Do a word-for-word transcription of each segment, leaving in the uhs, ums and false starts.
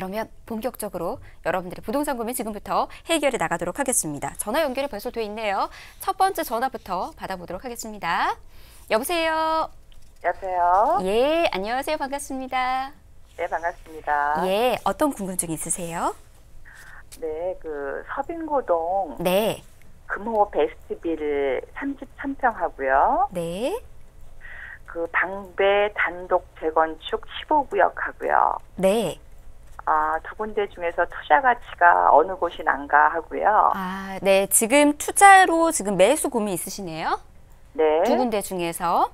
그러면 본격적으로 여러분들의 부동산 고민 지금부터 해결해 나가도록 하겠습니다. 전화 연결이 벌써 돼 있네요. 첫 번째 전화부터 받아보도록 하겠습니다. 여보세요. 여보세요. 예, 안녕하세요. 반갑습니다. 네, 반갑습니다. 예, 어떤 궁금증 있으세요? 네, 그 서빙고동. 네. 금호베스트빌 삼십삼 평하고요. 네. 그 방배 단독 재건축 십오 구역하고요. 네. 아, 두 군데 중에서 투자 가치가 어느 곳이 난가 하고요. 아, 네. 지금 투자로 지금 매수 고민 있으시네요. 네. 두 군데 중에서.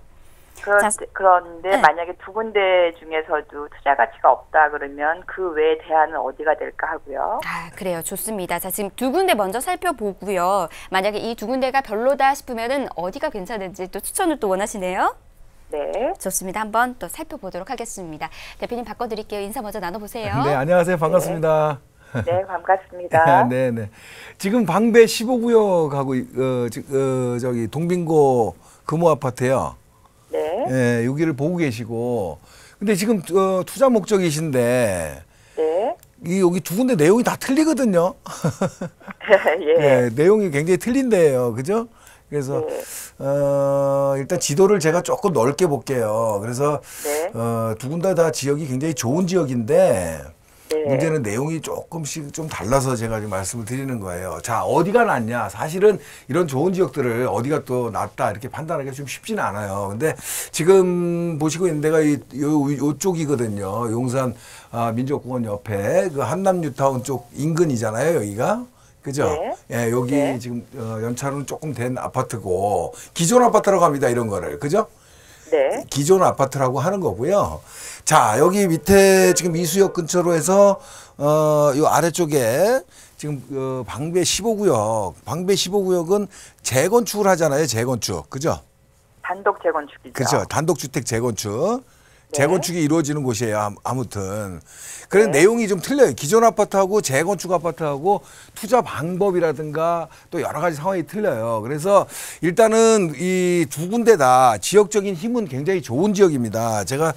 그런, 자, 그런데 네. 만약에 두 군데 중에서도 투자 가치가 없다 그러면 그 외의 대안은 어디가 될까 하고요. 아, 그래요. 좋습니다. 자, 지금 두 군데 먼저 살펴보고요. 만약에 이 두 군데가 별로다 싶으면은 어디가 괜찮은지 또 추천을 또 원하시네요. 네. 좋습니다. 한번 또 살펴보도록 하겠습니다. 대표님 바꿔드릴게요. 인사 먼저 나눠보세요. 네, 안녕하세요. 반갑습니다. 네, 네 반갑습니다. 네, 네. 지금 방배 십오 구역하고 어, 어, 저기 동빙고 금호 아파트요. 네. 네, 여기를 보고 계시고, 근데 지금 어, 투자 목적이신데, 네. 이 여기 두 군데 내용이 다 틀리거든요. 예. 네, 내용이 굉장히 틀린데요, 그죠? 그래서 네. 어, 일단 지도를 제가 조금 넓게 볼게요. 그래서 네. 어, 두 군데 다 지역이 굉장히 좋은 지역인데 네. 문제는 내용이 조금씩 좀 달라서 제가 지금 말씀을 드리는 거예요. 자, 어디가 낫냐? 사실은 이런 좋은 지역들을 어디가 또 낫다 이렇게 판단하기가 좀 쉽지는 않아요. 근데 지금 보시고 있는 데가 이, 요, 요쪽이거든요. 용산 아, 민족공원 옆에 그 한남뉴타운 쪽 인근이잖아요, 여기가. 그죠? 네. 예, 여기 네. 지금 어, 연차로는 조금 된 아파트고 기존 아파트라고 합니다. 이런 거를. 그죠? 네. 기존 아파트라고 하는 거고요. 자, 여기 밑에 지금 이수역 근처로 해서 어, 요 아래쪽에 지금 어, 방배 십오 구역. 방배 십오 구역은 재건축을 하잖아요. 재건축. 그죠? 단독 재건축이죠. 그죠? 단독 주택 재건축. 네. 재건축이 이루어지는 곳이에요. 아무튼. 그래서 네. 내용이 좀 틀려요. 기존 아파트하고 재건축 아파트하고 투자 방법이라든가 또 여러 가지 상황이 틀려요. 그래서 일단은 이 두 군데 다 지역적인 힘은 굉장히 좋은 지역입니다. 제가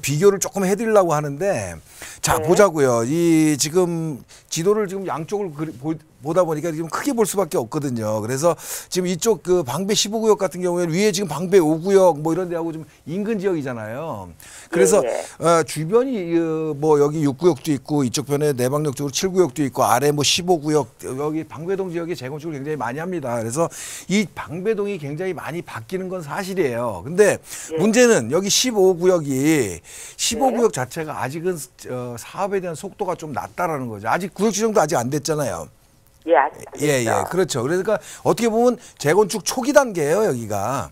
비교를 조금 해드리려고 하는데 자, 네. 보자고요. 이 지금 지도를 지금 양쪽을 그리, 보, 보다 보니까 지금 크게 볼 수밖에 없거든요. 그래서 지금 이쪽 그 방배 십오 구역 같은 경우에는 위에 지금 방배 오 구역 뭐 이런 데하고 좀 인근 지역이잖아요. 그래서 예, 예. 어, 주변이 어, 뭐 여기 육 구역도 있고 이쪽 편에 내방역 쪽으로 칠 구역도 있고 아래 뭐 십오 구역 여기 방배동 지역에 재건축을 굉장히 많이 합니다. 그래서 이 방배동이 굉장히 많이 바뀌는 건 사실이에요. 근데 예. 문제는 여기 십오 구역이 십오 구역 예. 자체가 아직은 어, 사업에 대한 속도가 좀 낮다라는 거죠. 아직 구역 지정도 아직 안 됐잖아요. 예, 아직 안 예, 됐죠. 예, 그렇죠. 그러니까 어떻게 보면 재건축 초기 단계예요, 여기가.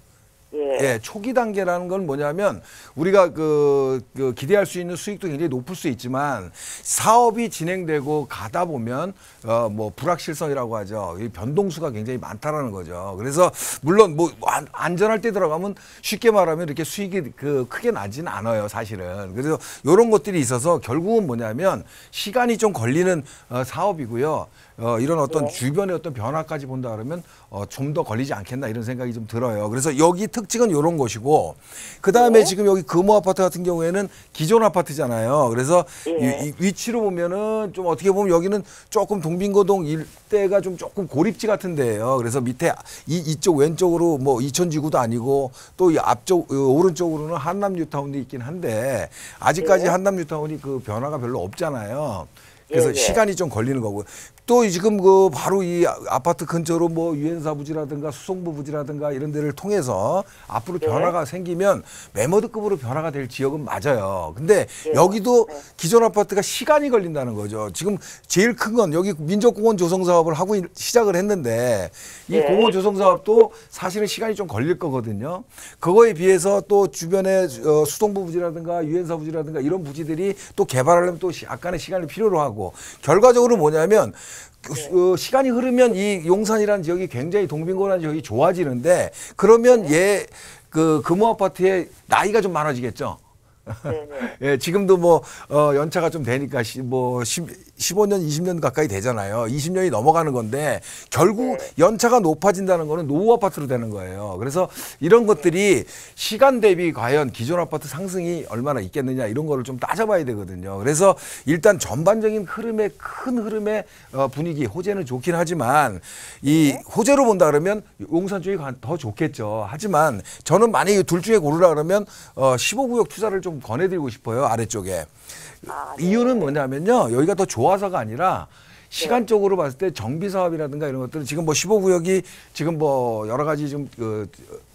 예. 예, 초기 단계라는 건 뭐냐면 우리가 그, 그 기대할 수 있는 수익도 굉장히 높을 수 있지만 사업이 진행되고 가다 보면 어, 뭐 불확실성이라고 하죠. 이 변동수가 굉장히 많다라는 거죠. 그래서 물론 뭐 안, 안전할 때 들어가면 쉽게 말하면 이렇게 수익이 그 크게 나지는 않아요, 사실은. 그래서 이런 것들이 있어서 결국은 뭐냐면 시간이 좀 걸리는 어, 사업이고요. 어, 이런 어떤 예. 주변의 어떤 변화까지 본다 그러면 어, 좀 더 걸리지 않겠나 이런 생각이 좀 들어요. 그래서 여기 특징은 이런 것이고 그다음에 예. 지금 여기 금호 아파트 같은 경우에는 기존 아파트잖아요. 그래서 예. 이, 이 위치로 보면은 좀 어떻게 보면 여기는 조금 동빙고동 일대가 좀 조금 고립지 같은 데예요. 그래서 밑에 이, 이쪽 왼쪽으로 뭐 이천지구도 아니고 또 이 앞쪽 이 오른쪽으로는 한남뉴타운도 있긴 한데 아직까지 예. 한남뉴타운이 그 변화가 별로 없잖아요. 그래서 예, 예. 시간이 좀 걸리는 거고 또 지금 그 바로 이 아파트 근처로 뭐 유엔사 부지라든가 수송부 부지라든가 이런 데를 통해서 앞으로 예. 변화가 생기면 메머드급으로 변화가 될 지역은 맞아요. 근데 예. 여기도 예. 기존 아파트가 시간이 걸린다는 거죠. 지금 제일 큰 건 여기 민족공원 조성 사업을 하고 시작을 했는데 이 예. 공원 조성 사업도 사실은 시간이 좀 걸릴 거거든요. 그거에 비해서 또 주변에 수송부 부지라든가 유엔사 부지라든가 이런 부지들이 또 개발하려면 또 약간의 시간이 필요로 하고 결과적으로 뭐냐면 네. 시간이 흐르면 이 용산이라는 지역이 굉장히 동빙고라는 지역이 좋아지는데 그러면 네. 얘 그 금호 아파트의 나이가 좀 많아지겠죠. 예, 지금도 뭐 어, 연차가 좀 되니까 시, 뭐 십오 년, 이십 년 가까이 되잖아요. 이십 년이 넘어가는 건데 결국 네. 연차가 높아진다는 거는 노후 아파트로 되는 거예요. 그래서 이런 것들이 시간 대비 과연 기존 아파트 상승이 얼마나 있겠느냐 이런 거를 좀 따져봐야 되거든요. 그래서 일단 전반적인 흐름의 큰 흐름의 어, 분위기 호재는 좋긴 하지만 이 네. 호재로 본다 그러면 용산 쪽이 더 좋겠죠. 하지만 저는 만약에 둘 중에 고르라 그러면 어, 십오 구역 투자를 좀 권해드리고 싶어요. 아래쪽에. 아, 네. 이유는 뭐냐면요. 여기가 더 좋아서가 아니라 시간적으로 봤을 때 정비사업이라든가 이런 것들은 지금 뭐 십오 구역이 지금 뭐 여러 가지 좀 그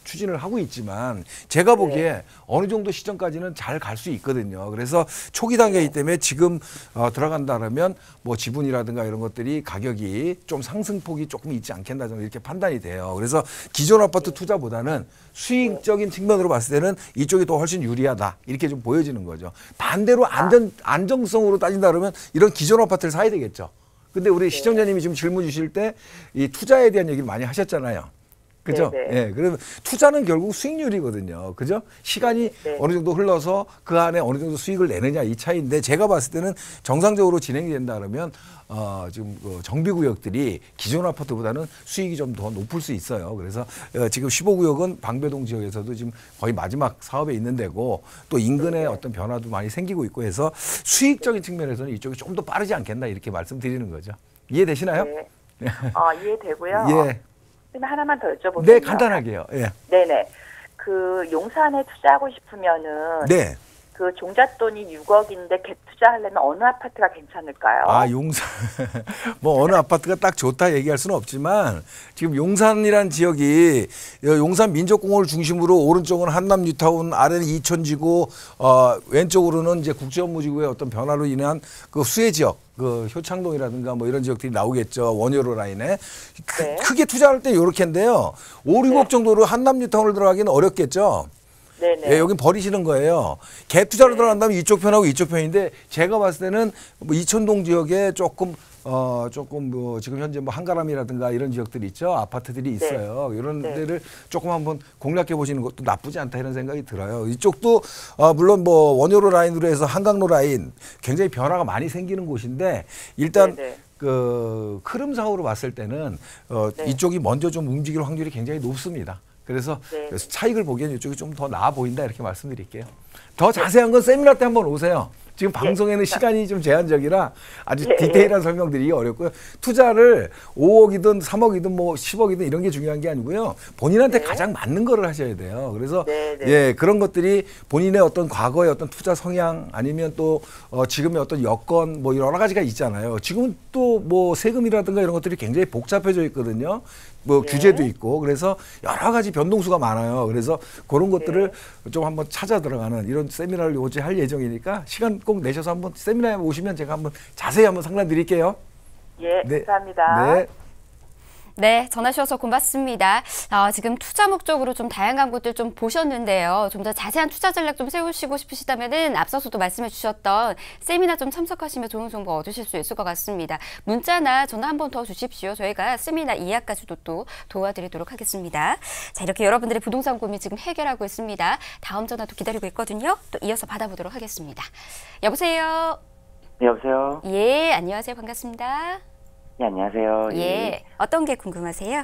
추진을 하고 있지만 제가 보기에 네. 어느 정도 시점까지는 잘 갈 수 있거든요. 그래서 초기 단계이기 때문에 지금 어, 들어간다면 뭐 지분이라든가 이런 것들이 가격이 좀 상승폭이 조금 있지 않겠나 저는 이렇게 판단이 돼요. 그래서 기존 아파트 투자보다는 수익적인 측면으로 봤을 때는 이쪽이 더 훨씬 유리하다 이렇게 좀 보여지는 거죠. 반대로 안전, 안정성으로 따진다 그러면 이런 기존 아파트를 사야 되겠죠. 근데 우리 네. 시청자님이 지금 질문 주실 때 이 투자에 대한 얘기를 많이 하셨잖아요. 그죠? 예. 그러면 투자는 결국 수익률이거든요. 그죠? 시간이 네네. 어느 정도 흘러서 그 안에 어느 정도 수익을 내느냐 이 차이인데 제가 봤을 때는 정상적으로 진행이 된다 그러면 어, 지금 그 정비구역들이 기존 아파트보다는 수익이 좀 더 높을 수 있어요. 그래서 어, 지금 십오 구역은 방배동 지역에서도 지금 거의 마지막 사업에 있는 데고 또 인근에 어떤 변화도 많이 생기고 있고 해서 수익적인 측면에서는 이쪽이 좀 더 빠르지 않겠나 이렇게 말씀드리는 거죠. 이해되시나요? 네. 어, 이해되고요. 예. 하나만 더 여쭤보면 네, 간단하게요. 예. 네네. 그 용산에 투자하고 싶으면은 네. 그 종잣돈이 육억인데 갭 투자하려면 어느 아파트가 괜찮을까요? 아, 용산. 뭐 어느 아파트가 딱 좋다 얘기할 수는 없지만 지금 용산이란 지역이 용산 민족공원을 중심으로 오른쪽은 한남 뉴타운, 아래는 이천지구, 어, 왼쪽으로는 이제 국제업무지구의 어떤 변화로 인한 그 수혜 지역. 그 효창동이라든가 뭐 이런 지역들이 나오겠죠. 원효로 라인에. 크, 네. 크게 투자할 때 요렇게인데요. 오, 육억 네. 정도로 한남뉴타운을 들어가기는 어렵겠죠. 네네. 예, 여긴 버리시는 거예요. 갭 투자로 네. 들어간다면 이쪽 편하고 이쪽 편인데 제가 봤을 때는 뭐 이천동 지역에 조금 어 조금 뭐 지금 현재 뭐 한가람이라든가 이런 지역들이 있죠. 아파트들이 있어요. 네. 이런 네. 데를 조금 한번 공략해 보시는 것도 나쁘지 않다 이런 생각이 들어요. 이쪽도 어 물론 뭐 원효로 라인으로 해서 한강로 라인 굉장히 변화가 많이 생기는 곳인데 일단 네, 네. 그 흐름상으로 봤을 때는 어 네. 이쪽이 먼저 좀 움직일 확률이 굉장히 높습니다. 그래서 네. 차익을 보기에는 이쪽이 좀 더 나아 보인다 이렇게 말씀드릴게요. 더 자세한 건 세미나 때 한번 오세요. 지금 방송에는 예. 시간이 좀 제한적이라 아주 예. 디테일한 설명드리기 어렵고요. 투자를 오억이든 삼억이든 뭐 십억이든 이런 게 중요한 게 아니고요. 본인한테 네. 가장 맞는 거를 하셔야 돼요. 그래서 네, 네. 예 그런 것들이 본인의 어떤 과거의 어떤 투자 성향 아니면 또 어, 지금의 어떤 여건 뭐 여러 가지가 있잖아요. 지금은 또 뭐 세금이라든가 이런 것들이 굉장히 복잡해져 있거든요. 뭐 네. 규제도 있고 그래서 여러 가지 변동수가 많아요. 그래서 그런 것들을 네. 좀 한번 찾아 들어가는 이런 세미나를 요지 할 예정이니까 시간 꼭 내셔서 한번 세미나에 오시면 제가 한번 자세히 한번 상담 드릴게요. 예, 네. 감사합니다. 네. 네, 전화 주셔서 고맙습니다. 어, 지금 투자 목적으로 좀 다양한 것들 좀 보셨는데요. 좀 더 자세한 투자 전략 좀 세우시고 싶으시다면은 앞서서도 말씀해 주셨던 세미나 좀 참석하시면 좋은 정보 얻으실 수 있을 것 같습니다. 문자나 전화 한 번 더 주십시오. 저희가 세미나 이하까지도 또 도와드리도록 하겠습니다. 자, 이렇게 여러분들의 부동산 고민 지금 해결하고 있습니다. 다음 전화도 기다리고 있거든요. 또 이어서 받아보도록 하겠습니다. 여보세요? 네, 여보세요? 예, 안녕하세요. 반갑습니다. 네, 안녕하세요. 예. 예. 어떤 게 궁금하세요?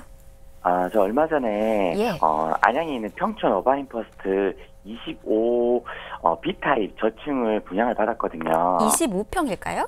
아, 저 얼마 전에, 예. 어, 안양에 있는 평촌 어바인 퍼스트 이십오, 어, B타입 저층을 분양을 받았거든요. 이십오 평일까요?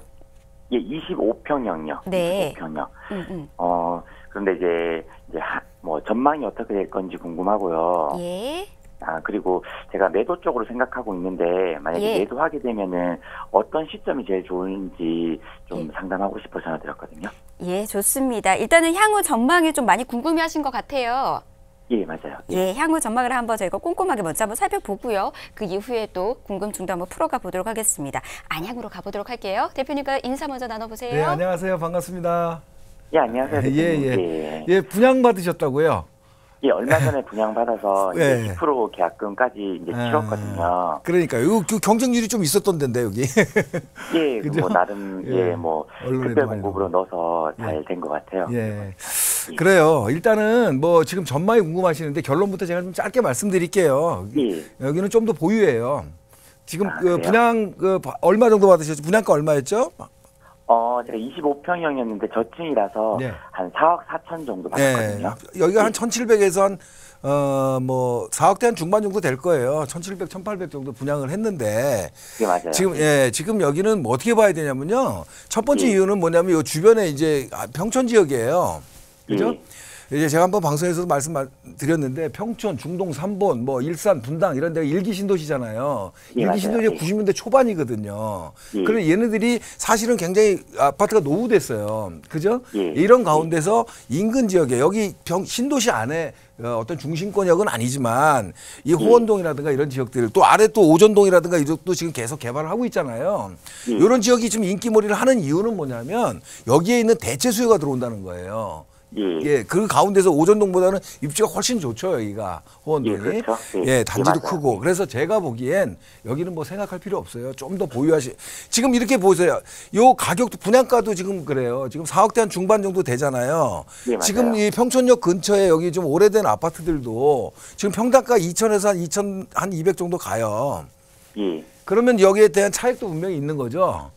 예, 이십오 평형이요. 네. 이십오 평형. 음, 음. 어, 그런데 이제, 이제, 하, 뭐, 전망이 어떻게 될 건지 궁금하고요. 예. 아, 그리고 제가 매도 쪽으로 생각하고 있는데, 만약에 예. 매도하게 되면은 어떤 시점이 제일 좋은지 좀 예. 상담하고 싶어서 전화드렸거든요. 예, 좋습니다. 일단은 향후 전망이 좀 많이 궁금해하신 것 같아요. 예, 맞아요. 예, 향후 전망을 한번 저희가 꼼꼼하게 먼저 한번 살펴보고요. 그 이후에 또 궁금증도 한번 풀어가 보도록 하겠습니다. 안양으로 가보도록 할게요. 대표님과 인사 먼저 나눠보세요. 네, 안녕하세요. 반갑습니다. 예, 안녕하세요. 대표님. 예, 예. 예, 분양 받으셨다고요? 예, 얼마 전에 분양받아서 네. 이제 십 퍼센트 계약금까지 이제 치렀거든요. 그러니까요. 그 경쟁률이 좀 있었던 데인데, 여기. 예, 뭐, 나름, 예, 예 뭐, 특별 공급으로 넣어서 잘 된 것 같아요. 예. 예. 그래요. 일단은 뭐, 지금 전망이 궁금하시는데 결론부터 제가 좀 짧게 말씀드릴게요. 예. 여기는 좀 더 보유예요. 지금 아, 그 분양 그 얼마 정도 받으셨죠? 분양가 얼마였죠? 어, 제가 이십오 평형이었는데 저층이라서 네. 한 사억 사천 정도 받았거든요. 네. 여기가 네. 한 천칠백에서 한 어, 뭐 사억대 한 중반 정도 될 거예요. 천칠백, 천팔백 정도 분양을 했는데 네, 맞아요. 지금 예, 지금 여기는 뭐 어떻게 봐야 되냐면요. 첫 번째 네. 이유는 뭐냐면 요 주변에 이제 평촌 지역이에요. 그죠? 네. 이제 제가 한번 방송에서도 말씀드렸는데 평촌, 중동, 삼본, 뭐 일산, 분당 이런 데가 일기 신도시잖아요. 예, 일기 신도시가 예. 구십 년대 초반이거든요. 예. 그래서 얘네들이 사실은 굉장히 아파트가 노후됐어요. 그죠? 예. 이런 가운데서 예. 인근 지역에 여기 병, 신도시 안에 어떤 중심권역은 아니지만 이 호원동이라든가 이런 지역들 또 아래 또 오전동이라든가 이쪽도 지금 계속 개발을 하고 있잖아요. 예. 이런 지역이 지금 인기몰이를 하는 이유는 뭐냐면 여기에 있는 대체 수요가 들어온다는 거예요. 예. 예, 그 가운데서 오전동보다는 입지가 훨씬 좋죠, 여기가. 호원동이. 예, 그렇죠. 예. 예, 단지도 예, 크고. 그래서 제가 보기엔 여기는 뭐 생각할 필요 없어요. 좀 더 보유하시. 지금 이렇게 보세요. 요 가격도 분양가도 지금 그래요. 지금 사억대 한 중반 정도 되잖아요. 예, 지금 이 평촌역 근처에 여기 좀 오래된 아파트들도 지금 평당가 이천에서 한 이천, 한 이백 정도 가요. 예. 그러면 여기에 대한 차익도 분명히 있는 거죠.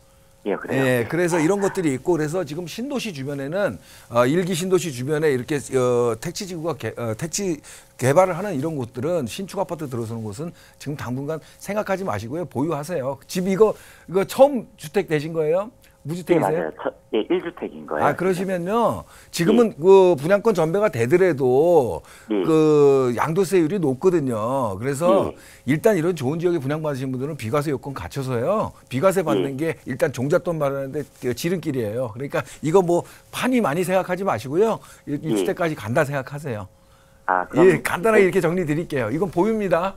예, 그래요. 예, 그래서 아. 이런 것들이 있고 그래서 지금 신도시 주변에는 어, 일기 신도시 주변에 이렇게 어, 택지 지구가 개, 어, 택지 개발을 하는 이런 곳들은 신축 아파트 들어서는 곳은 지금 당분간 생각하지 마시고요. 보유하세요. 집 이거 이거 처음 주택 되신 거예요? 무주택이세요? 네, 맞아요. 첫, 예, 일 주택인 거예요. 아, 그러시면요. 지금은 예. 그 분양권 전배가 되더라도 예. 그 양도세율이 높거든요. 그래서 예. 일단 이런 좋은 지역에 분양받으신 분들은 비과세 요건 갖춰서요. 비과세 받는 예. 게 일단 종잣돈 마련하는데 지름길이에요. 그러니까 이거 뭐 판이 많이 생각하지 마시고요. 일 주택까지 예. 간다 생각하세요. 아, 그럼 예, 간단하게 이렇게 정리 드릴게요. 이건 보유입니다.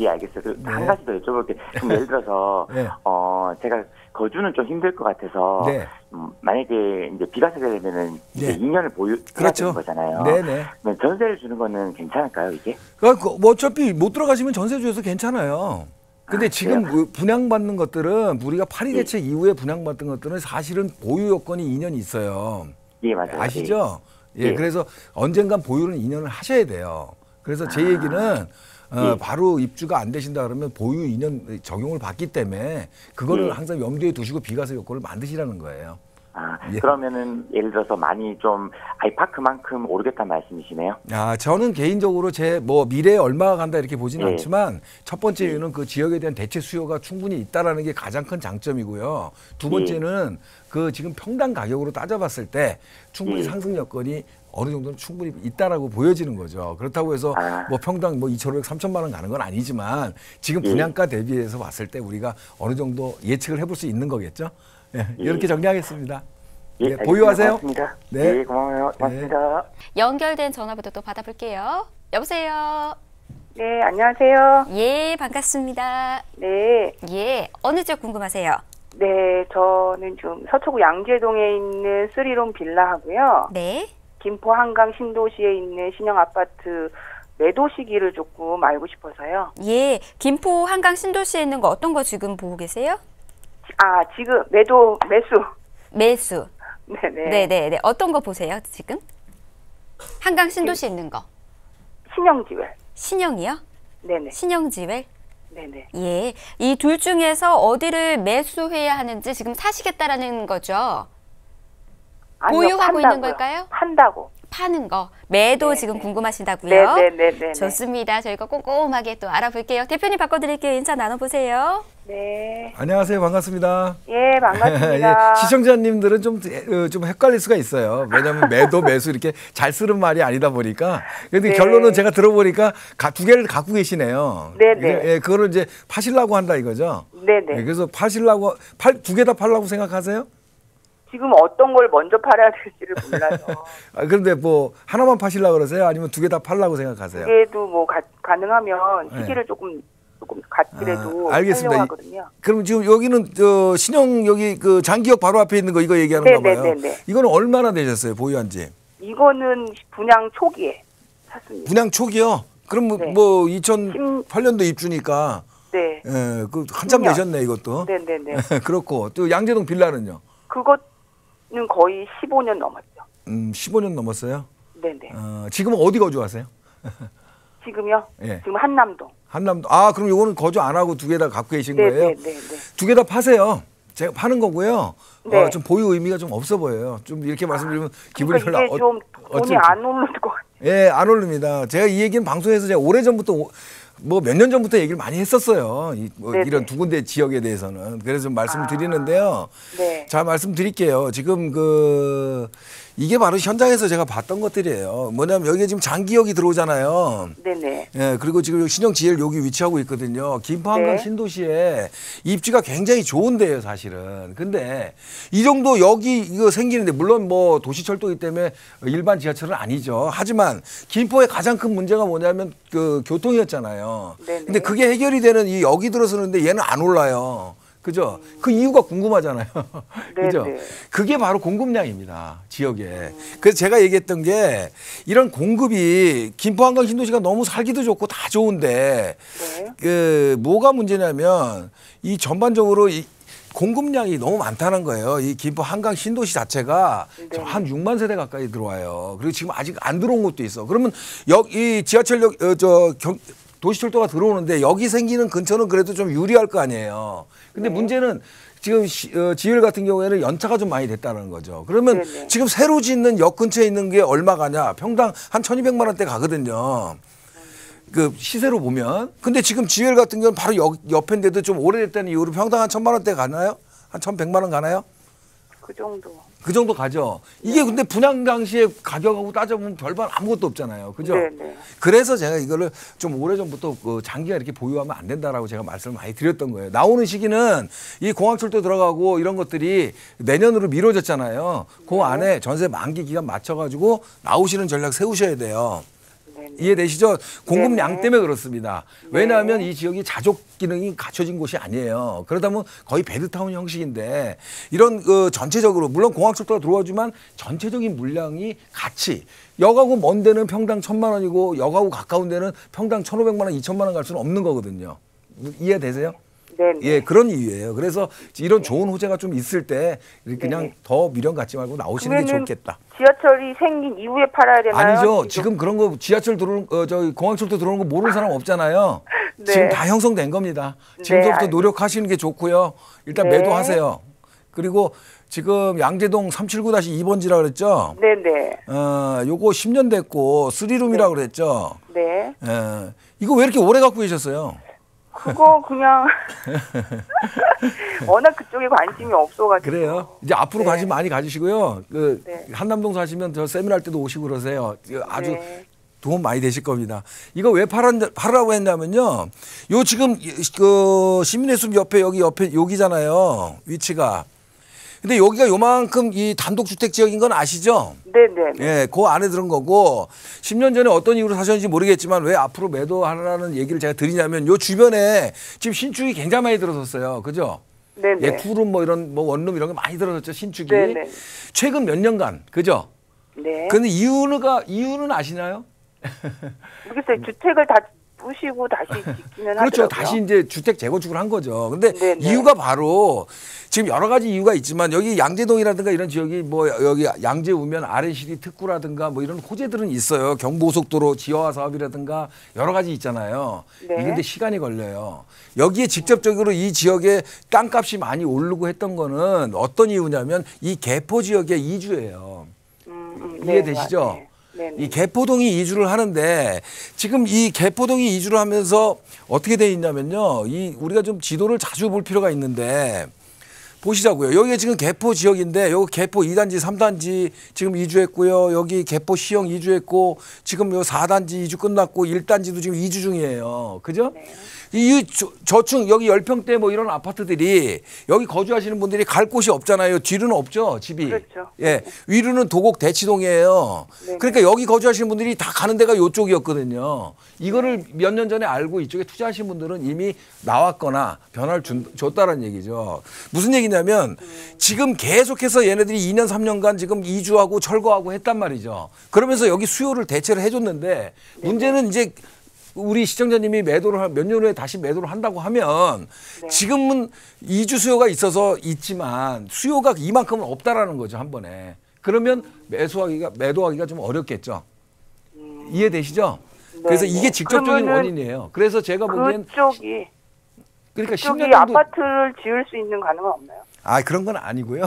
예, 알겠어요. 네. 한 가지 더 여쭤볼게요. 그럼 예를 들어서 네. 어, 제가 거주는 좀 힘들 것 같아서 네. 음, 만약에 이제 비과세가 되면은 이제 네. 이 년을 보유해야 그렇죠. 되는 거잖아요. 네네. 그럼 전세를 주는 거는 괜찮을까요, 이게? 그러니까 뭐 어차피 못 들어가시면 전세 줘서 괜찮아요. 근데 아, 지금 그래요? 분양받는 것들은 우리가 팔 이 대책 예. 이후에 분양받는 것들은 사실은 보유 요건이 이 년이 있어요. 예, 맞아요. 아시죠? 예, 예. 그래서 언젠간 보유는 이 년을 하셔야 돼요. 그래서 제 아. 얘기는. 어, 예. 바로 입주가 안 되신다 그러면 보유 이 년 적용을 받기 때문에 그거를 예. 항상 염두에 두시고 비과세 요건을 만드시라는 거예요. 아, 예. 그러면은 예를 들어서 많이 좀 아이파크만큼 오르겠다는 말씀이시네요. 아, 저는 개인적으로 제 뭐 미래에 얼마가 간다 이렇게 보지는 예. 않지만 첫 번째 이유는 예. 그 지역에 대한 대체 수요가 충분히 있다라는 게 가장 큰 장점이고요. 두 번째는 예. 그 지금 평당 가격으로 따져봤을 때 충분히 예. 상승 여건이 어느 정도는 충분히 있다라고 보여지는 거죠. 그렇다고 해서 아. 뭐 평당 뭐 이천오백, 삼천만 원 가는 건 아니지만 지금 분양가 예. 대비해서 봤을 때 우리가 어느 정도 예측을 해볼 수 있는 거겠죠. 예, 예. 이렇게 정리하겠습니다. 예, 예, 보유하세요. 고맙습니다. 네, 예, 고마워요. 고맙습니다. 네. 연결된 전화부터 또 받아볼게요. 여보세요. 네, 안녕하세요. 예, 반갑습니다. 네. 예, 어느 지역 궁금하세요? 네, 저는 좀 서초구 양재동에 있는 쓰리룸 빌라하고요. 네. 김포 한강 신도시에 있는 신형 아파트 매도 시기를 조금 알고 싶어서요. 예, 김포 한강 신도시에 있는 거 어떤 거 지금 보고 계세요? 아, 지금 매도 매수. 매수. 네네. 네네네. 어떤 거 보세요 지금? 한강 신도시 있는 거. 신영지웰. 신형이요? 네네. 신영지웰. 네네. 예, 이 둘 중에서 어디를 매수해야 하는지 지금 사시겠다라는 거죠? 아니요, 보유하고 판다고요. 있는 걸까요? 판다고. 파는 거. 매도 네네. 지금 궁금하시다고요? 네네네. 좋습니다. 저희가 꼼꼼하게 또 알아볼게요. 대표님 바꿔드릴게요. 인사 나눠보세요. 네. 안녕하세요. 반갑습니다. 예, 반갑습니다. 예, 시청자님들은 좀, 좀 헷갈릴 수가 있어요. 왜냐하면 매도, 매수 이렇게 잘 쓰는 말이 아니다 보니까. 근데 네. 결론은 제가 들어보니까 가, 두 개를 갖고 계시네요. 네네. 예, 그거를 이제 파시려고 한다 이거죠? 네네. 예, 그래서 파시려고, 팔, 두 개 다 팔려고 생각하세요? 지금 어떤 걸 먼저 팔아야 될지를 몰라서. 아, 그런데 뭐 하나만 파시려고 그러세요? 아니면 두 개 다 팔라고 생각하세요? 두 개도 뭐 가, 가능하면 시기를 네. 조금 조금 같더라도 아, 알겠습니다. 하거든요. 그럼 지금 여기는 저 신형 여기 그 장기역 바로 앞에 있는 거 이거 얘기하는 거 봐요. 이거는 얼마나 되셨어요? 보유한 지? 이거는 분양 초기에 샀습니다. 분양 초기요? 그럼 뭐, 네. 뭐 이천팔 년도 입주니까 네. 예, 그 한참 되셨네 이것도. 네, 네, 네. 그렇고 또 양재동 빌라는요? 그것 는 거의 십오 년 넘었죠. 음, 십오 년 넘었어요? 네네. 어, 지금 어디 거주하세요? 지금요? 예. 지금 한남동. 한남동. 아, 그럼 요거는 거주 안 하고 두 개 다 갖고 계신 네, 거예요? 네, 네, 네. 두 개 다 파세요. 제가 파는 거고요. 네. 어, 좀 보유 의미가 좀 없어 보여요. 좀 이렇게 말씀드리면 아, 기분이 별로 그러니까 좀 어, 돈이 안 오르는 것 같아요. 예, 안 오릅니다. 제가 이 얘기는 방송에서 제가 오래전부터 뭐 몇 년 전부터 얘기를 많이 했었어요. 이, 뭐 이런 두 군데 지역에 대해서는. 그래서 좀 말씀을 아, 드리는데요. 네. 자, 말씀드릴게요. 지금 그 이게 바로 현장에서 제가 봤던 것들이에요. 뭐냐면 여기에 지금 장기역이 들어오잖아요. 네네. 예, 그리고 지금 신영지웰 여기 위치하고 있거든요. 김포 한강 네. 신도시에 입지가 굉장히 좋은데요, 사실은. 근데 이 정도 여기 이거 생기는데 물론 뭐 도시철도기 때문에 일반 지하철은 아니죠. 하지만 김포의 가장 큰 문제가 뭐냐면 그 교통이었잖아요. 네네. 근데 그게 해결이 되는 이 역이 들어서는데 얘는 안 올라요. 그죠? 음. 그 이유가 궁금하잖아요. 그죠? 그게 바로 공급량입니다. 지역에. 음. 그래서 제가 얘기했던 게 이런 공급이 김포 한강 신도시가 너무 살기도 좋고 다 좋은데 네. 그 뭐가 문제냐면 이 전반적으로 이 공급량이 너무 많다는 거예요. 이 김포 한강 신도시 자체가 네. 한 육만 세대 가까이 들어와요. 그리고 지금 아직 안 들어온 것도 있어. 그러면 역, 이 지하철역, 어, 저 경, 도시철도가 들어오는데 여기 생기는 근처는 그래도 좀 유리할 거 아니에요. 근데 네. 문제는 지금 시, 어, 지율 같은 경우에는 연차가 좀 많이 됐다는 거죠. 그러면 네네. 지금 새로 짓는 역 근처에 있는 게 얼마 가냐. 평당 한 천이백만 원대 가거든요. 그 시세로 보면. 근데 지금 지율 같은 경우는 바로 역, 옆인데도 좀 오래됐다는 이유로 평당 한 천만 원대 가나요? 한 천백만 원 가나요? 그 정도. 그 정도 가죠. 이게 네. 근데 분양 당시에 가격하고 따져보면 별반 아무것도 없잖아요. 그죠? 네, 네. 그래서 제가 이거를 좀 오래전부터 그 장기가 이렇게 보유하면 안 된다라고 제가 말씀을 많이 드렸던 거예요. 나오는 시기는 이 공항철도 들어가고 이런 것들이 내년으로 미뤄졌잖아요. 네. 그 안에 전세 만기 기간 맞춰가지고 나오시는 전략 세우셔야 돼요. 이해되시죠? 공급량 네네. 때문에 그렇습니다. 왜냐하면 이 지역이 자족 기능이 갖춰진 곳이 아니에요. 그러다 보면 거의 베드타운 형식인데 이런 그 전체적으로 물론 공항철도가 들어오지만 전체적인 물량이 같이 역하고 먼 데는 평당 천만 원이고 역하고 가까운 데는 평당 천오백만 원, 이천만 원 갈 수는 없는 거거든요. 이해되세요? 네네. 예, 그런 이유예요. 그래서 이런 좋은 호재가 좀 있을 때 그냥 네네. 더 미련 갖지 말고 나오시는 게 좋겠다. 지하철이 생긴 이후에 팔아야 되나요? 아니죠. 지금 그런 거 지하철 들어오는 어, 저 공항철도 들어오는 거 모르는 사람 없잖아요. 네. 지금 다 형성된 겁니다. 지금부터 네, 노력하시는 게 좋고요. 일단 네. 매도하세요. 그리고 지금 양재동 삼칠구 이번지라 그랬죠? 네네. 어, 요거 십 년 됐고 쓰리룸이라고 그랬죠? 네. 어, 이거 왜 이렇게 오래 갖고 계셨어요? 그거 그냥 워낙 그쪽에 관심이 없어가지고 그래요. 이제 앞으로 네. 관심 많이 가지시고요. 그 네. 한남동 사시면 저 세미나 할 때도 오시고 그러세요. 아주 네. 도움 많이 되실 겁니다. 이거 왜 팔았, 팔으라고 했냐면요. 요 지금 그 시민의 숲 옆에 여기 옆에 여기잖아요. 위치가. 근데 여기가 요만큼 이 단독주택 지역인 건 아시죠? 네네. 예, 그 안에 들은 거고, 십 년 전에 어떤 이유로 사셨는지 모르겠지만, 왜 앞으로 매도하라는 얘기를 제가 드리냐면, 요 주변에 지금 신축이 굉장히 많이 들어섰어요. 그죠? 네네. 예, 투룸 뭐 이런, 뭐 원룸 이런 게 많이 들어섰죠, 신축이. 네네. 최근 몇 년간, 그죠? 네. 근데 이유가, 이유는 아시나요? 모르겠어요. 주택을 다 부시고 다시 짓기는 하죠. 그렇죠. 하더라고요. 다시 이제 주택 재건축을 한 거죠. 근데 네네. 이유가 바로 지금 여러 가지 이유가 있지만 여기 양재동이라든가 이런 지역이 뭐 여기 양재 우면 알엔씨디 특구라든가 뭐 이런 호재들은 있어요. 경부고속도로 지하화 사업이라든가 여러 가지 있잖아요. 네. 이런데 시간이 걸려요. 여기에 직접적으로 이 지역에 땅값이 많이 오르고 했던 거는 어떤 이유냐면 이 개포 지역의 이주예요. 음, 음, 이해되시죠? 네. 이 개포동이 이주를 하는데 지금 이 개포동이 이주를 하면서 어떻게 돼 있냐면요. 이 우리가 좀 지도를 자주 볼 필요가 있는데 보시자고요. 여기가 지금 개포 지역인데 여기 개포 이단지 삼단지 지금 이주했고요. 여기 개포 시형 이주했고 지금 요 사단지 이주 끝났고 일단지도 지금 이주 중이에요. 그죠? 네. 이 저층 여기 십 평대 뭐 이런 아파트들이 여기 거주하시는 분들이 갈 곳이 없잖아요. 뒤로는 없죠. 집이. 그렇죠. 예. 위로는 도곡 대치동이에요. 네네. 그러니까 여기 거주하시는 분들이 다 가는 데가 요쪽이었거든요. 이거를 몇 년 전에 알고 이쪽에 투자하신 분들은 이미 나왔거나 변화를 준, 줬다라는 얘기죠. 무슨 얘기냐면 지금 계속해서 얘네들이 이 년 삼 년간 지금 이주하고 철거하고 했단 말이죠. 그러면서 여기 수요를 대체를 해줬는데 문제는 이제 우리 시청자님이 매도를 몇 년 후에 다시 매도를 한다고 하면 지금은 이주 수요가 있어서 있지만 수요가 이만큼은 없다라는 거죠. 한 번에. 그러면 매수하기가 매도하기가 좀 어렵겠죠. 이해되시죠? 그래서 네, 이게 직접적인 원인이에요. 그래서 제가 보기엔 그쪽이 그러니까 그쪽이 아파트를 지을 수 있는 가능은 없나요? 아, 그런 건 아니고요.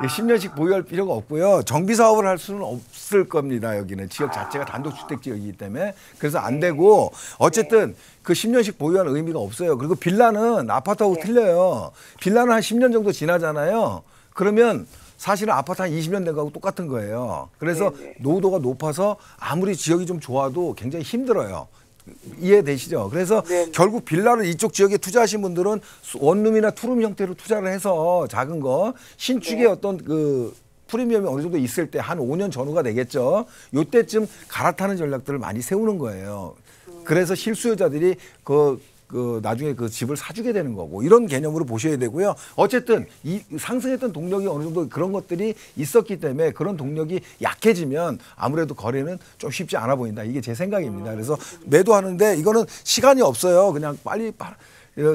아. 십 년씩 보유할 필요가 없고요. 정비 사업을 할 수는 없을 겁니다. 여기는 지역 자체가 단독주택 지역이기 때문에. 그래서 안 네. 되고 어쨌든 네. 그 십 년씩 보유할 의미가 없어요. 그리고 빌라는 아파트하고 네. 틀려요. 빌라는 한 십 년 정도 지나잖아요. 그러면 사실은 아파트 한 이십 년 된 거하고 똑같은 거예요. 그래서 네. 노후도가 높아서 아무리 지역이 좀 좋아도 굉장히 힘들어요. 이해되시죠? 그래서 네네. 결국 빌라를 이쪽 지역에 투자하신 분들은 원룸이나 투룸 형태로 투자를 해서 작은 거 신축의 네. 어떤 그 프리미엄이 어느 정도 있을 때 한 오 년 전후가 되겠죠. 요때쯤 갈아타는 전략들을 많이 세우는 거예요. 음. 그래서 실수요자들이 그, 그 나중에 그 집을 사주게 되는 거고 이런 개념으로 보셔야 되고요. 어쨌든 이 상승했던 동력이 어느 정도 그런 것들이 있었기 때문에 그런 동력이 약해지면 아무래도 거래는 좀 쉽지 않아 보인다. 이게 제 생각입니다. 그래서 매도하는데 이거는 시간이 없어요. 그냥 빨리 팔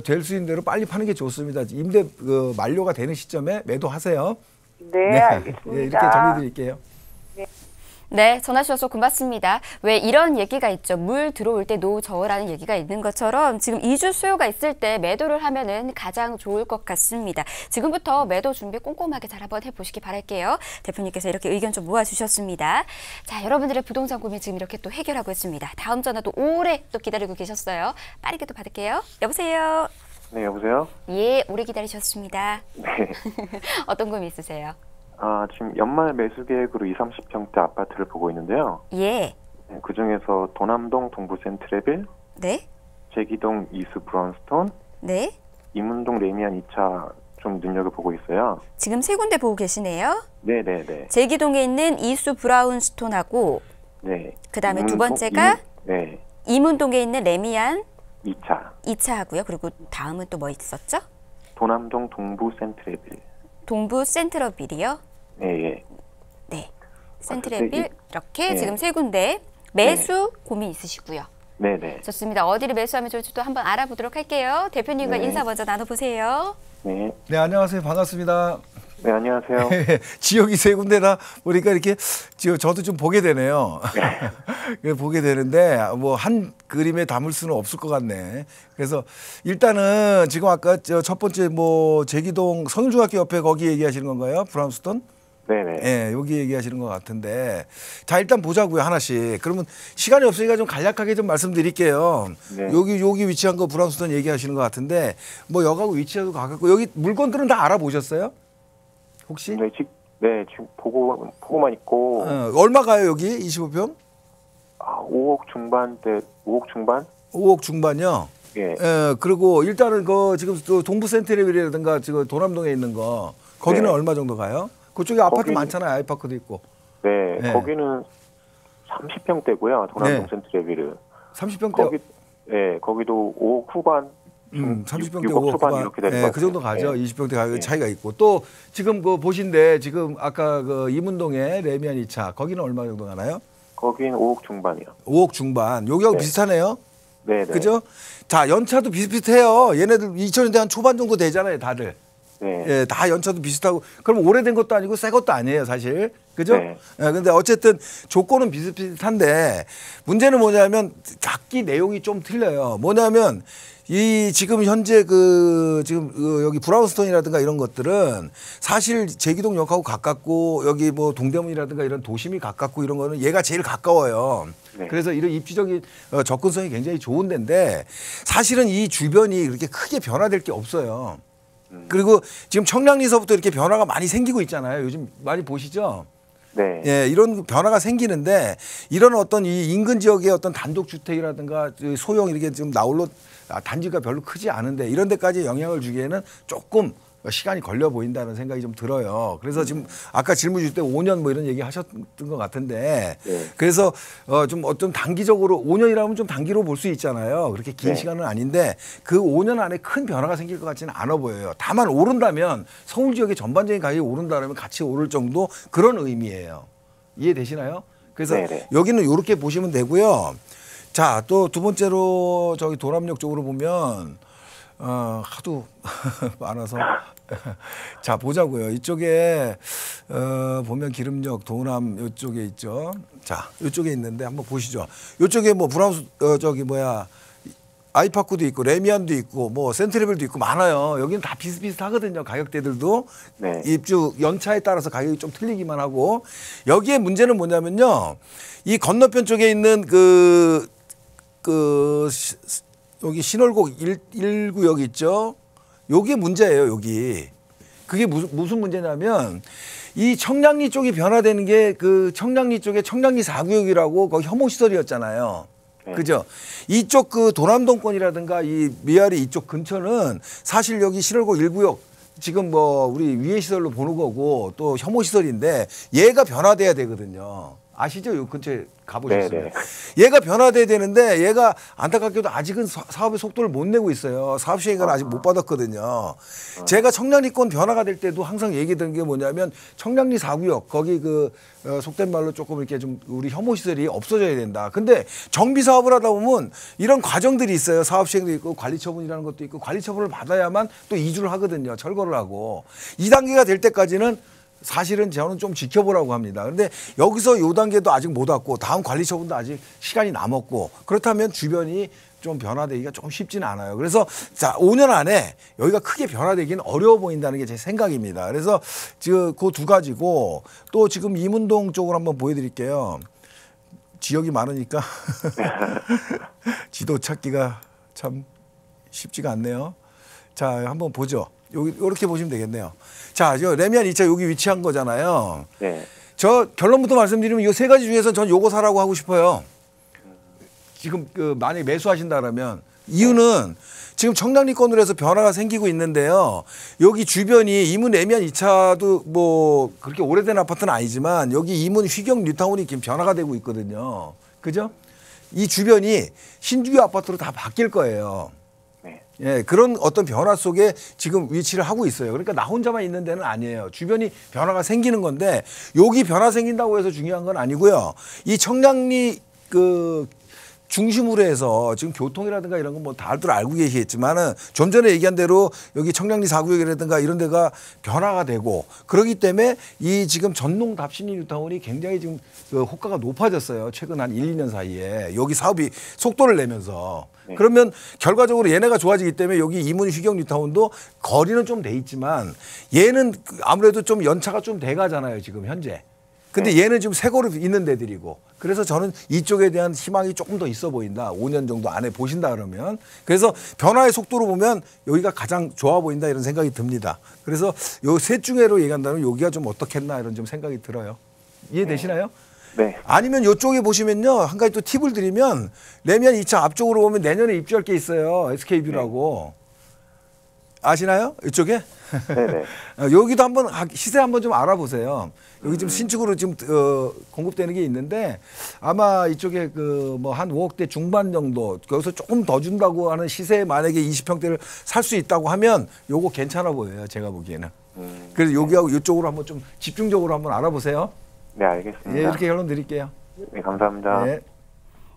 될 수 있는 대로 빨리 파는 게 좋습니다. 임대 그 만료가 되는 시점에 매도하세요. 네, 네. 알겠습니다. 네, 이렇게 정리드릴게요. 네, 전화 주셔서 고맙습니다. 왜 이런 얘기가 있죠. 물 들어올 때 노후 저으라는 얘기가 있는 것처럼 지금 이주 수요가 있을 때 매도를 하면은 가장 좋을 것 같습니다. 지금부터 매도 준비 꼼꼼하게 잘 한번 해보시기 바랄게요. 대표님께서 이렇게 의견 좀 모아주셨습니다. 자, 여러분들의 부동산 고민 지금 이렇게 또 해결하고 있습니다. 다음 전화도 오래 또 기다리고 계셨어요. 빠르게 또 받을게요. 여보세요? 네, 여보세요? 예, 오래 기다리셨습니다. 네. 어떤 고민 있으세요? 아, 지금 연말 매수 계획으로 이삼십 평대 아파트를 보고 있는데요. 예. 네, 그 중에서 돈암동 동부 센트레빌. 네. 제기동 이수 브라운스톤. 네. 이문동 래미안 이 차 좀 눈여겨보고 있어요. 지금 세 군데 보고 계시네요. 네네네. 제기동에 있는 이수 브라운스톤하고. 네. 그 다음에 두 번째가. 이문, 네. 이문동에 있는 래미안. 이 차. 이 차 하고요. 그리고 다음은 또 뭐 있었죠? 돈암동 동부 센트레빌. 동부 센트러빌이요? 네. 예. 네. 센트레빌 이렇게 예. 지금 세 군데 매수 네. 고민 있으시고요. 네, 네. 좋습니다. 어디를 매수하면 좋을지도 한번 알아보도록 할게요. 대표님과 네. 인사 먼저 나눠보세요. 네. 네, 안녕하세요. 반갑습니다. 네, 안녕하세요. 지역이 세 군데다 보니까 이렇게 저도 좀 보게 되네요. 보게 되는데 뭐 한 그림에 담을 수는 없을 것 같네. 그래서 일단은 지금 아까 저 첫 번째 뭐 제기동 성일중학교 옆에 거기 얘기하시는 건가요? 브라운스톤? 네네. 예, 여기 얘기하시는 것 같은데. 자, 일단 보자고요, 하나씩. 그러면 시간이 없으니까 좀 간략하게 좀 말씀드릴게요. 네. 여기, 여기 위치한 거 브라운스톤 얘기하시는 것 같은데 뭐 여가고 위치도 가깝고 여기 물건들은 다 알아보셨어요? 혹시? 네, 지금, 네, 지금 보고, 보고만 있고. 어, 얼마가요, 여기? 이십오 평? 아, 오억 중반대, 오억 중반? 오억 중반이요? 예. 예, 그리고 일단은 그 지금 동부 센트레빌이라든가 지금 도남동에 있는 거, 거기는 네. 얼마 정도 가요? 그쪽에 아파트 거긴, 많잖아요, 아이파크도 있고. 네, 예. 거기는 삼십 평대고요, 도남동 네. 센트레빌은. 삼십 평대? 거기, 예, 거기도 오억 후반? 음, 삼십 평대 오억 네, 그 정도 가죠. 네. 이십 평대 가격 네. 차이가 있고 또 지금 그 보신데 지금 아까 그 이문동에 래미안 이 차 거기는 얼마 정도 가나요? 거기는 오억 중반이요. 오억 중반. 여기하고 네. 비슷하네요. 네, 네. 그죠? 자, 연차도 비슷비슷해요. 얘네들 이천 년대 한 초반 정도 되잖아요, 다들. 네. 예, 다 연차도 비슷하고 그럼 오래된 것도 아니고 새 것도 아니에요, 사실. 그죠? 네. 예, 근데 어쨌든 조건은 비슷비슷한데 문제는 뭐냐면 각기 내용이 좀 틀려요. 뭐냐면 이 지금 현재 그 지금 그 여기 브라운스톤이라든가 이런 것들은 사실 제기동역하고 가깝고 여기 뭐 동대문이라든가 이런 도심이 가깝고 이런 거는 얘가 제일 가까워요. 네. 그래서 이런 입지적인 접근성이 굉장히 좋은 데인데 사실은 이 주변이 그렇게 크게 변화될 게 없어요. 음. 그리고 지금 청량리서부터 이렇게 변화가 많이 생기고 있잖아요. 요즘 많이 보시죠? 네. 예, 이런 변화가 생기는데 이런 어떤 이 인근 지역의 어떤 단독주택이라든가 소형 이렇게 지금 나홀로 단지가 별로 크지 않은데 이런 데까지 영향을 주기에는 조금 시간이 걸려 보인다는 생각이 좀 들어요. 그래서 지금 아까 질문 주실 때 오 년 뭐 이런 얘기 하셨던 것 같은데 네. 그래서 어 좀 어떤 단기적으로 오 년이라면 좀 단기로 볼 수 있잖아요. 그렇게 긴 네. 시간은 아닌데 그 오 년 안에 큰 변화가 생길 것 같지는 않아 보여요. 다만 오른다면 서울 지역의 전반적인 가격이 오른다면 같이 오를 정도 그런 의미예요. 이해되시나요? 그래서 네네. 여기는 이렇게 보시면 되고요. 자, 또 두 번째로 저기 도남역 쪽으로 보면 어, 하도 많아서. 자, 보자고요. 이쪽에 어, 보면 기름역, 돈암 이쪽에 있죠. 자, 이쪽에 있는데 한번 보시죠. 이쪽에 뭐 브라운스 어, 저기 뭐야 아이파크도 있고 래미안도 있고 뭐 센트레빌도 있고 많아요. 여기는 다 비슷비슷하거든요. 가격대들도. 네. 입주 연차에 따라서 가격이 좀 틀리기만 하고, 여기에 문제는 뭐냐면요, 이 건너편 쪽에 있는 그 그 여기 신월곡 일 구역 있죠. 요게 문제예요, 여기. 그게 무슨 무슨 문제냐면, 이 청량리 쪽이 변화되는 게 그 청량리 쪽에 청량리 사 구역이라고 거기 혐오시설이었잖아요. 네. 그죠? 이쪽 그 도남동권이라든가 이 미아리 이쪽 근처는 사실 여기 신월고 일 구역 지금 뭐 우리 위해 시설로 보는 거고 또 혐오시설인데 얘가 변화돼야 되거든요. 아시죠? 요 근처에 가보셨어요. 네네. 얘가 변화돼야 되는데 얘가 안타깝게도 아직은 사업의 속도를 못 내고 있어요. 사업 시행을 아직 못 받았거든요. 아. 제가 청량리권 변화가 될 때도 항상 얘기했던 게 뭐냐면, 청량리 사 구역 거기 그 어, 속된 말로 조금 이렇게 좀 우리 혐오시설이 없어져야 된다. 근데 정비사업을 하다 보면 이런 과정들이 있어요. 사업 시행도 있고 관리처분이라는 것도 있고, 관리처분을 받아야만 또 이주를 하거든요. 철거를 하고. 이 단계가 될 때까지는 사실은 저는 좀 지켜보라고 합니다. 그런데 여기서 요 단계도 아직 못 왔고, 다음 관리 처분도 아직 시간이 남았고, 그렇다면 주변이 좀 변화되기가 좀 쉽진 않아요. 그래서 자, 오 년 안에 여기가 크게 변화되기는 어려워 보인다는 게 제 생각입니다. 그래서 지금 그 두 가지고, 또 지금 이문동 쪽으로 한번 보여드릴게요. 지역이 많으니까 지도 찾기가 참 쉽지가 않네요. 자, 한번 보죠. 여기 이렇게 보시면 되겠네요. 자, 저 래미안 이 차 여기 위치한 거잖아요. 네. 저 결론부터 말씀드리면 이 세 가지 중에서 전 요거 사라고 하고 싶어요. 지금 그 만약에 매수하신다라면. 이유는 지금 청량리권으로 해서 변화가 생기고 있는데요. 여기 주변이 이문 래미안 이 차도 뭐 그렇게 오래된 아파트는 아니지만 여기 이문 휘경 뉴타운이 지금 변화가 되고 있거든요. 그죠? 이 주변이 신규 아파트로 다 바뀔 거예요. 예, 그런 어떤 변화 속에 지금 위치를 하고 있어요. 그러니까 나 혼자만 있는 데는 아니에요. 주변이 변화가 생기는 건데, 여기 변화 생긴다고 해서 중요한 건 아니고요. 이 청량리 그 중심으로 해서 지금 교통이라든가 이런 건 뭐 다들 알고 계시겠지만은, 좀 전에 얘기한 대로 여기 청량리 사 구역이라든가 이런 데가 변화가 되고, 그러기 때문에 이 지금 전농 답신리 뉴타운이 굉장히 지금 그 호가가 높아졌어요. 최근 한 일, 이 년 사이에. 여기 사업이 속도를 내면서. 네. 그러면 결과적으로 얘네가 좋아지기 때문에 여기 이문 휘경 뉴타운도 거리는 좀 돼 있지만 얘는 아무래도 좀 연차가 좀 돼 가잖아요, 지금 현재. 근데 얘는 지금 새 거로 있는 데들이고, 그래서 저는 이쪽에 대한 희망이 조금 더 있어 보인다. 오 년 정도 안에 보신다 그러면. 그래서 변화의 속도로 보면 여기가 가장 좋아 보인다, 이런 생각이 듭니다. 그래서 요 셋 중에로 얘기한다면 여기가 좀 어떻겠나, 이런 좀 생각이 들어요. 이해되시나요? 네. 아니면 요쪽에 보시면요, 한 가지 또 팁을 드리면, 래미안 이 차 앞쪽으로 보면 내년에 입주할 게 있어요. 에스케이뷰라고. 네. 아시나요? 이쪽에? 네네. 여기도 한번 시세 한번 좀 알아보세요. 여기 지금 신축으로 지금 어, 공급되는 게 있는데, 아마 이쪽에 그 뭐 한 오억대 중반 정도, 거기서 조금 더 준다고 하는 시세에 만약에 이십 평대를 살 수 있다고 하면 요거 괜찮아 보여요, 제가 보기에는. 음, 그래서 여기하고 네. 이쪽으로 한번 좀 집중적으로 한번 알아보세요. 네, 알겠습니다. 예, 이렇게 결론 드릴게요. 네, 감사합니다. 네.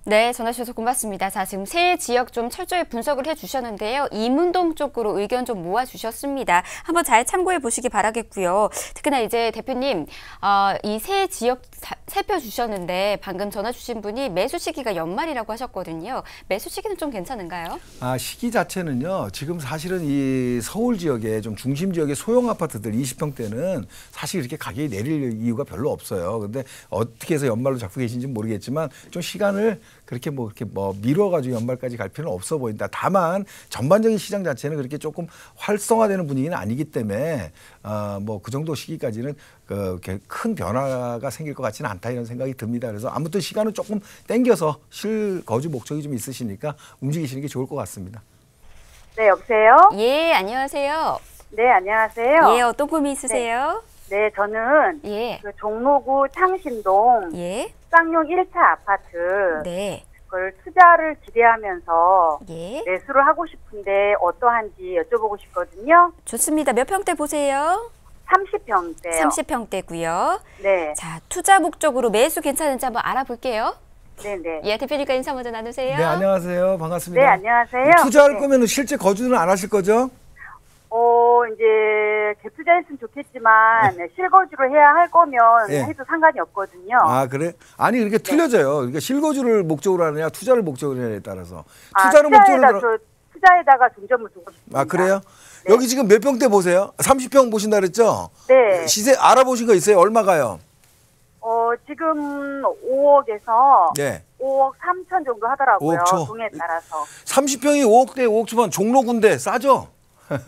네, 전화 주셔서 고맙습니다. 자, 지금 세 지역 좀 철저히 분석을 해주셨는데요. 이문동 쪽으로 의견 좀 모아주셨습니다. 한번 잘 참고해 보시기 바라겠고요. 특히나 이제 대표님, 어, 이 세 지역 살펴주셨는데 방금 전화 주신 분이 매수 시기가 연말이라고 하셨거든요. 매수 시기는 좀 괜찮은가요? 아, 시기 자체는요. 지금 사실은 이 서울 지역의 좀 중심 지역의 소형 아파트들 이십 평대는 사실 이렇게 가격이 내릴 이유가 별로 없어요. 근데 어떻게 해서 연말로 잡고 계신지는 모르겠지만 좀 시간을 그렇게 뭐 이렇게 뭐 미뤄가지고 연말까지 갈 필요는 없어 보인다. 다만 전반적인 시장 자체는 그렇게 조금 활성화되는 분위기는 아니기 때문에 어, 뭐 그 정도 시기까지는 그 큰 변화가 생길 것 같지는 않다, 이런 생각이 듭니다. 그래서 아무튼 시간은 조금 땡겨서 실거주 목적이 좀 있으시니까 움직이시는 게 좋을 것 같습니다. 네, 여보세요? 예, 안녕하세요. 네, 안녕하세요. 예, 어떤 고민 있으세요? 네. 네, 저는 예. 그 종로구 창신동 예. 쌍용 일 차 아파트 네. 그걸 투자를 기대하면서 예. 매수를 하고 싶은데 어떠한지 여쭤보고 싶거든요. 좋습니다. 몇 평대 보세요? 삼십 평대요. 삼십 평대고요. 네. 자, 투자 목적으로 매수 괜찮은지 한번 알아볼게요. 네네. 예, 대표님과 인사 먼저 나누세요. 네, 안녕하세요. 반갑습니다. 네, 안녕하세요. 투자할 네. 거면 실제 거주는 안 하실 거죠? 어, 이제 재투자했으면 좋겠지만 네. 실거주를 해야 할 거면 네. 해도 상관이 없거든요. 아, 그래? 아니, 이렇게 틀려져요. 네. 그러니까 실거주를 목적으로 하느냐, 투자를 목적으로 하느냐에 따라서. 투자를 아, 목적으로 들어... 저, 투자에다가 중점을 두고 싶습니다. 아, 그래요? 네. 여기 지금 몇 평대 보세요? 삼십 평 보신다 그랬죠? 네. 시세 알아보신 거 있어요? 얼마 가요? 어, 지금 오억에서 네. 오억 삼천 정도 하더라고요. 동에 따라서. 삼십 평이 오억대, 오억 초반, 종로군데 싸죠?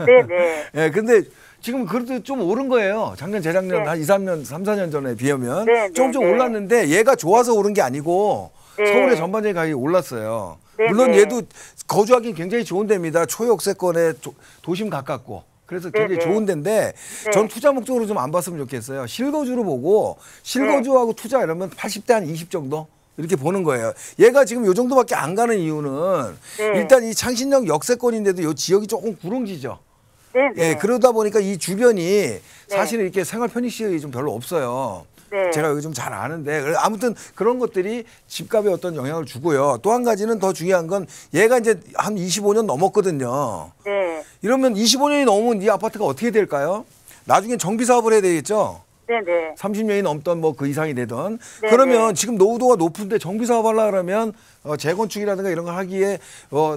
네네. 네, 근데 지금 그래도 좀 오른 거예요. 작년, 재작년, 네. 한 이, 삼 년, 삼, 사 년 전에 비하면. 네네. 좀, 좀 네네. 올랐는데 얘가 좋아서 오른 게 아니고 네네. 서울의 전반적인 가격이 올랐어요. 네네. 물론 얘도 거주하기 굉장히 좋은 데입니다. 초역세권에 도, 도심 가깝고. 그래서 네네. 굉장히 좋은 데인데 네네. 전 투자 목적으로 좀 안 봤으면 좋겠어요. 실거주로 보고 실거주하고 네네. 투자 이러면 팔십대 한 이십 정도? 이렇게 보는 거예요. 얘가 지금 요 정도밖에 안 가는 이유는 네. 일단 이 창신역 역세권인데도 요 지역이 조금 구릉지죠. 네, 네. 예, 그러다 보니까 이 주변이 네. 사실은 이렇게 생활 편의 시설이 좀 별로 없어요. 네. 제가 여기 좀 잘 아는데 아무튼 그런 것들이 집값에 어떤 영향을 주고요. 또 한 가지는 더 중요한 건 얘가 이제 한 이십오 년 넘었거든요. 네. 이러면 이십오 년이 넘으면 이 아파트가 어떻게 될까요? 나중에 정비 사업을 해야 되겠죠. 네네. 삼십 년이 넘던 뭐 그 이상이 되던 네네. 그러면 지금 노후도가 높은데 정비사업 하려고 그러면 어, 재건축이라든가 이런 걸 하기에 어,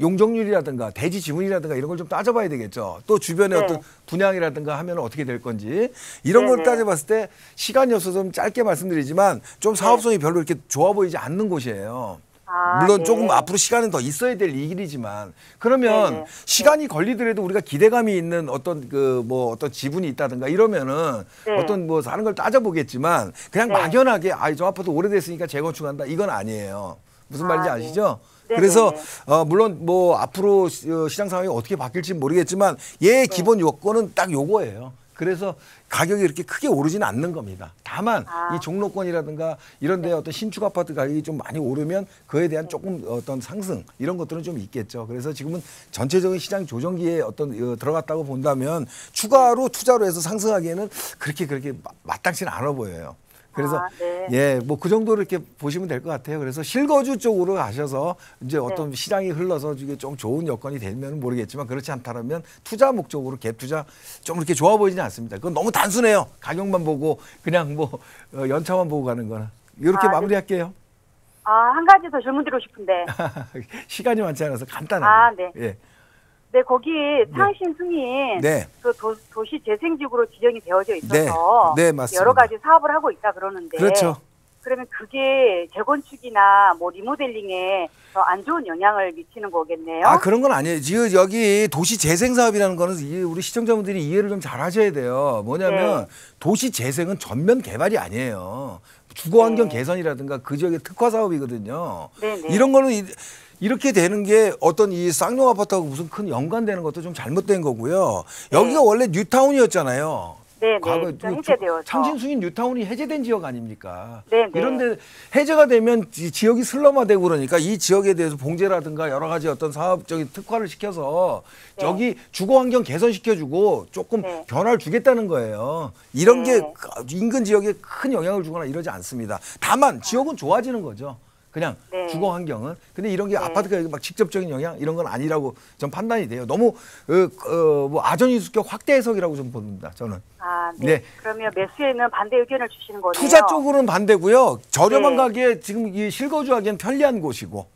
용적률이라든가 대지 지분이라든가 이런 걸 좀 따져봐야 되겠죠. 또 주변에 네. 어떤 분양이라든가 하면 어떻게 될 건지 이런 네네. 걸 따져봤을 때 시간이 없어서 좀 짧게 말씀드리지만 좀 사업성이 네. 별로 이렇게 좋아 보이지 않는 곳이에요. 아, 물론 네. 조금 앞으로 시간은 더 있어야 될 일이지만 그러면 네네. 시간이 네. 걸리더라도 우리가 기대감이 있는 어떤 그 뭐 어떤 지분이 있다든가 이러면은 네. 어떤 뭐 다른 걸 따져보겠지만 그냥 네. 막연하게 아, 저 아파트 오래됐으니까 재건축한다 이건 아니에요. 무슨 말인지 아, 아시죠? 네. 그래서 어, 물론 뭐 앞으로 시장 상황이 어떻게 바뀔지 모르겠지만 얘의 네. 기본 요건은 딱 요거예요. 그래서 가격이 이렇게 크게 오르지는 않는 겁니다. 다만 아. 이 종로권이라든가 이런 데 네. 어떤 신축 아파트 가격이 좀 많이 오르면 그에 대한 조금 어떤 상승 이런 것들은 좀 있겠죠. 그래서 지금은 전체적인 시장 조정기에 어떤 어, 들어갔다고 본다면 추가로 투자로 해서 상승하기에는 그렇게 그렇게 마땅치는 않아 보여요. 그래서 아, 네. 예, 뭐 그 정도로 이렇게 보시면 될 것 같아요. 그래서 실거주 쪽으로 가셔서 이제 어떤 네. 시장이 흘러서 이게 좀 좋은 여건이 되면 모르겠지만 그렇지 않다면 투자 목적으로 갭 투자 좀 이렇게 좋아 보이지는 않습니다. 그건 너무 단순해요. 가격만 보고 그냥 뭐 연차만 보고 가는 거는 이렇게 아, 마무리할게요. 아, 한 가지 더 질문 드리고 싶은데 시간이 많지 않아서 간단하게. 아, 네. 예. 네, 거기 창신 승인 네. 그 도, 도시 재생지구로 지정이 되어져 있어서 네. 네, 맞습니다. 여러 가지 사업을 하고 있다 그러는데 그렇죠. 그러면 그게 재건축이나 뭐 리모델링에 더 안 좋은 영향을 미치는 거겠네요. 아, 그런 건 아니에요. 지금 여기 도시 재생 사업이라는 거는 우리 시청자분들이 이해를 좀 잘 하셔야 돼요. 뭐냐면 네. 도시 재생은 전면 개발이 아니에요. 주거 환경 네. 개선이라든가 그 지역의 특화 사업이거든요. 네, 네. 이런 거는 이, 이렇게 되는 게 어떤 이 쌍용 아파트하고 무슨 큰 연관되는 것도 좀 잘못된 거고요. 네. 여기가 원래 뉴타운이었잖아요. 네, 과거 네. 창신승인 뉴타운이 해제된 지역 아닙니까? 네, 네. 이런데 해제가 되면 이 지역이 슬럼화되고 그러니까 이 지역에 대해서 봉제라든가 여러 가지 어떤 사업적인 특화를 시켜서 네. 여기 주거환경 개선시켜주고 조금 네. 변화를 주겠다는 거예요. 이런 네. 게 인근 지역에 큰 영향을 주거나 이러지 않습니다. 다만 지역은 좋아지는 거죠. 그냥 네. 주거 환경은. 근데 이런 게 네. 아파트가 막 직접적인 영향 이런 건 아니라고 좀 판단이 돼요. 너무 어, 어, 뭐 아전인수격 확대 해석이라고 좀 봅니다. 저는. 아, 네. 네. 그러면 매수에는 반대 의견을 주시는 거네요. 투자 쪽으로는 반대고요. 저렴한 네. 가격에 지금 이 실거주하기엔 편리한 곳이고.